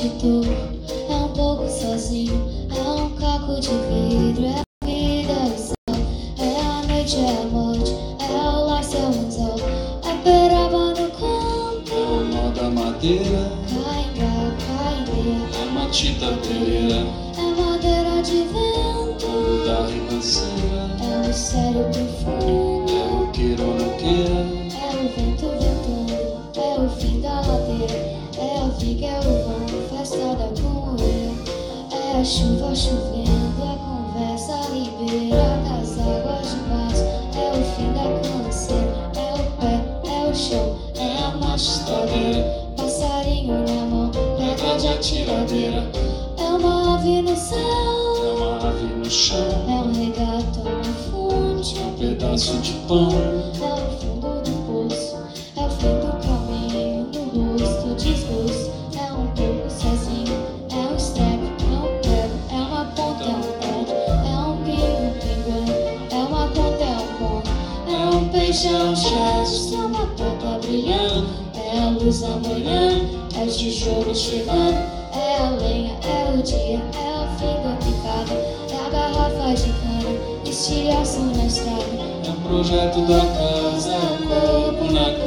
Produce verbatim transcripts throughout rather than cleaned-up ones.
onde tô. É um pouco sozinho, é um caco de vidro. É a vida, é o sol, é a noite, é a morte. É o lar, seu anzol, é pereba no canto. É o nó da madeira, cainga, caindeia. É Matita Pereira, é madeira de vento. O da ribanceira, é o mistério profundo. É o queira ou não queira. É o vento ventando, é o fim da ladeira. É o fim, é o vão, festada como eu. É a chuva chovendo, a conversa ribeira das águas de março. É o fim da canseira, é o pé, é o chão, é a mastadeira. Passarinho na mão, pedra de atiradeira. É uma ave no céu, é uma ave no chão. É um regato, um fonte, um pedaço de pão. É o fundo do poço, é o fim do caminho, no rosto desgosto. É um pouco sozinho, é um step, é um pé, é uma ponta, é um ponto. É um pingo, pingo, é uma ponta, é um ponto. É um peixe, é um gesto, é uma ponta brilhando. É a luz da manhã, é o tijolo chegando. É a lenha, é o dia, é o fim da picada. É a garrafa de cana, estilhaço na estrada. É o projeto da casa, é o corpo na cama.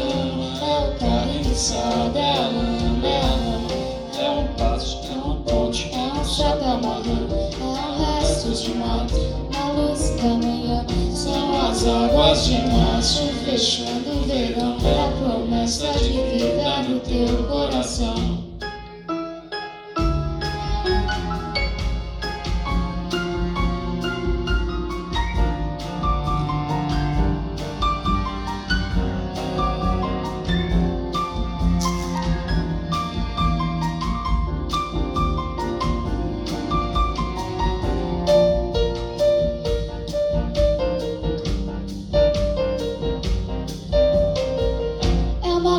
É o carro enguiçado, é a lama, é a lama. É um passo, é uma ponte, é um chato amarrando. É um resto de mato, na luz da manhã. São as águas de março, fechando o verão. É a promessa de vida no teu coração.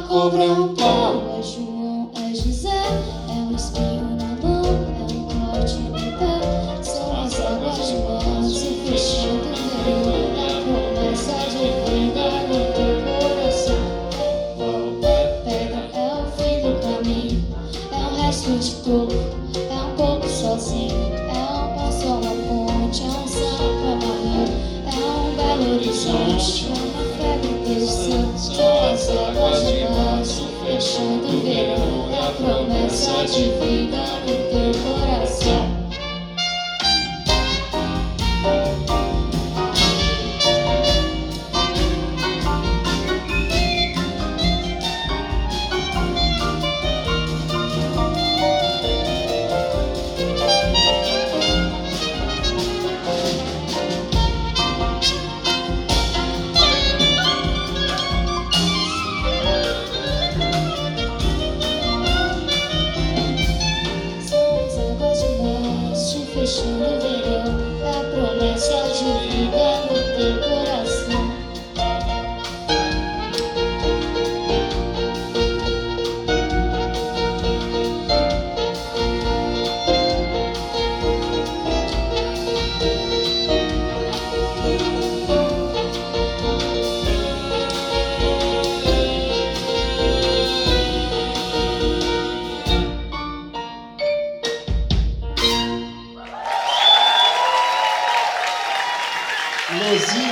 Cobra é um pau, é João, é José. É um espinho na mão, é um corte no pé. São as águas de março, fechando o verão. É a promessa de vida no teu coração. É o pé, pega, é o fim do caminho. É um resto de pouco, é um pouco sozinho. É um passo, uma ponte, é um santo amarrado. É um belo horizonte, uma fé do teu santo. São as águas de março, fechando o verão, é a promessa de vida no teu coração. Fechando o verão, é a promessa de vida no teu coração. Luiza Barros.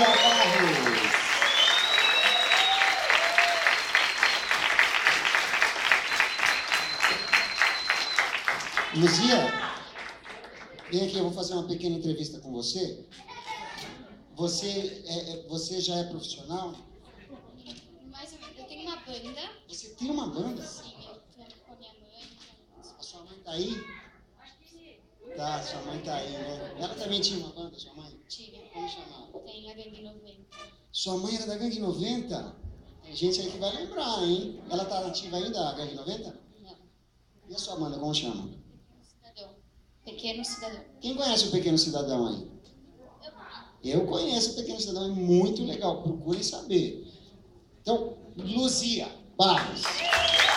Luiza, vem aqui, eu vou fazer uma pequena entrevista com você. Você, é, você já é profissional? Mais ou menos, eu tenho uma banda. Você tem uma banda? Sim, eu tô com a minha mãe. A sua mãe tá aí? Tá, sua mãe tá aí, né? Ela também tinha uma banda, sua mãe? Tinha. Como chamava? Tem a Gangue noventa. Sua mãe era da Gangue noventa? Tem gente aí que vai lembrar, hein? Ela tá ativa ainda, a Gangue noventa? Não. E a sua banda, como chama? Cidadão. Pequeno Cidadão. Quem conhece o Pequeno Cidadão aí? Eu. Eu conheço o Pequeno Cidadão, é muito legal. Procurem saber. Então, Luiza Barros.